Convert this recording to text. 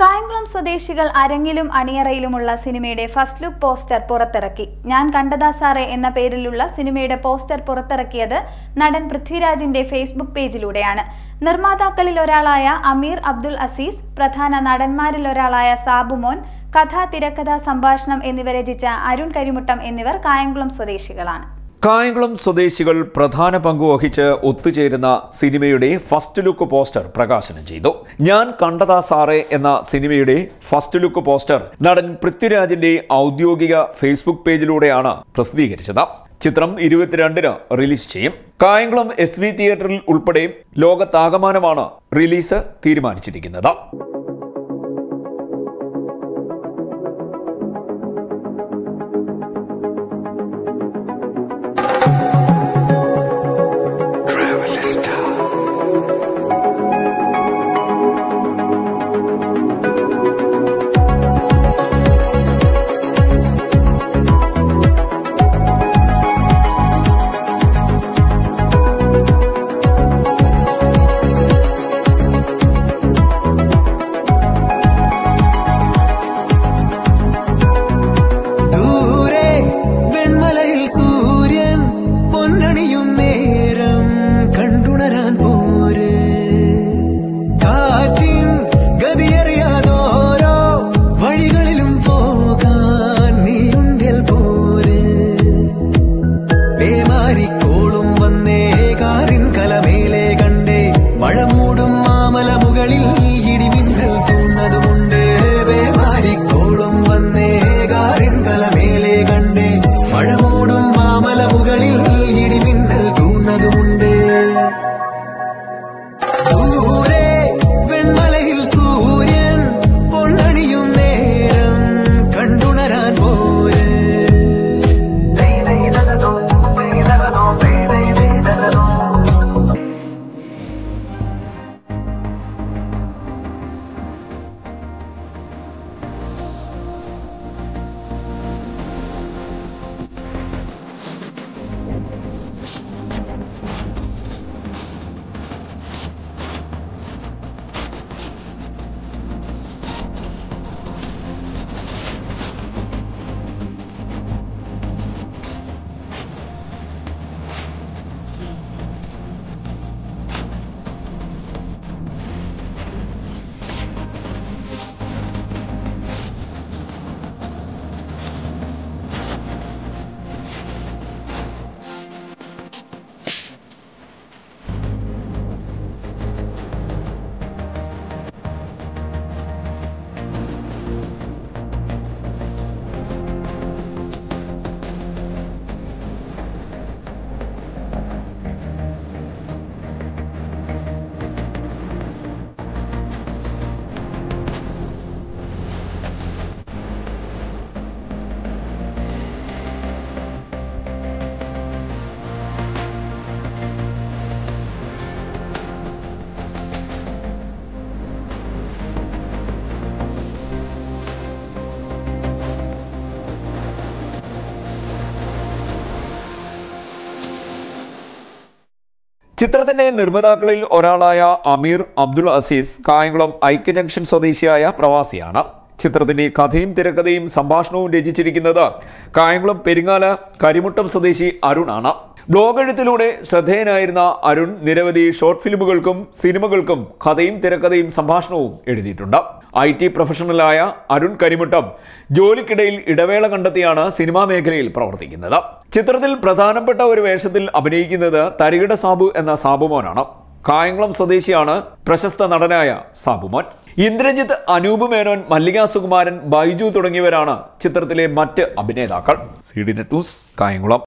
കായംകുളം സ്വദേശികൾ അരങ്ങിലും അണിയറയിലുമുള്ള സിനിമയുടെ first look poster പുറത്തിറക്കി. ഞാൻ കണ്ടതാ സാറേ എന്ന പേരിലുള്ള സിനിമയുടെ പോസ്റ്റർ പുറത്തിറക്കിയത് നടൻ പൃഥ്വിരാജിന്റെ ഫേസ്ബുക്ക് പേജിലൂടെയാണ്. നിർമ്മാതാക്കളിൽ ഒരാളായ അമീർ അബ്ദുൽ അസീസ്, പ്രധാന നടന്മാരിൽ ഒരാളായ സാബുമോൻ, കഥ, തിരക്കഥ, സംഭാഷണം എന്നിവ രചിച്ച അരുൺ കരിമുട്ടം എന്നിവർ കായംകുളം സ്വദേശികളാണ്. കായംകുളം സ്വദേശികൾ പ്രധാന പങ്കുവഹിച്ച് ഒത്തുചേരുന്ന സിനിമയുടെ ഫസ്റ്റ് ലുക്ക് പോസ്റ്റർ പ്രകാശനം ചെയ്തു. ഞാൻ കണ്ടതാ സാറേ എന്ന സിനിമയുടെ ഫസ്റ്റ് ലുക്ക് പോസ്റ്റർ നടൻ പൃഥ്വിരാജിന്റെ ഔദ്യോഗിക ഫേസ്ബുക്ക് പേജിലൂടെയാണ് പ്രസിദ്ധീകരിച്ചത്. ചിത്രം 22-ന് റിലീസ് ചെയ്യും. കായംകുളം SV തിയേറ്ററിൽ ഉൾപ്പെടെ ലോകത്താകമാനമാണ് റിലീസ് തീരുമാനിച്ചിരിക്കുന്നത്. ചിത്രത്തിന്റെ നിർമ്മാതാക്കളിൽ ഒരാളായ അമീർ അബ്ദുൽ അസീസ് കായംകുളം ഐക്യ ജംഗ്ഷൻ സ്വദേശിയായ പ്രവാസിയാണ്. ചിത്രത്തിന്റെ കഥയും തിരക്കഥയും സംഭാഷണവും രചിച്ചിരിക്കുന്നത് കായംകുളം പെരിങ്ങാല കരിമുട്ടം സ്വദേശി അരുണാണ്. ബ്ലോഗ് എഴുത്തിലൂടെ ശ്രദ്ധേയനായിരുന്ന അരുൺ നിരവധി ഷോർട്ട് ഫിലിമുകൾക്കും സിനിമകൾക്കും കഥയും തിരക്കഥയും സംഭാഷണവും എഴുതിയിട്ടുണ്ട്. IT പ്രൊഫഷണലായ അരുൺ കരിമുട്ടം ജോലിക്കിടയിൽ ഇടവേള കണ്ടെത്തിയാണ് സിനിമാ മേഖലയിൽ പ്രവർത്തിക്കുന്നത്. ചിത്രത്തിൽ പ്രധാനപ്പെട്ട ഒരു വേഷത്തിൽ അഭിനയിക്കുന്നത് തരികിട സാബു എന്ന സാബുമോനാണ്. കായംകുളം സ്വദേശിയാണ് പ്രശസ്ത നടനായ സാബുമോൻ. ഇന്ദ്രജിത്ത്, അനൂപ് മേനോൻ, മല്ലിക സുകുമാരൻ, ബൈജു തുടങ്ങിയവരാണ് ചിത്രത്തിലെ മറ്റ് അഭിനേതാക്കൾ. CD Net News Kayamkulam.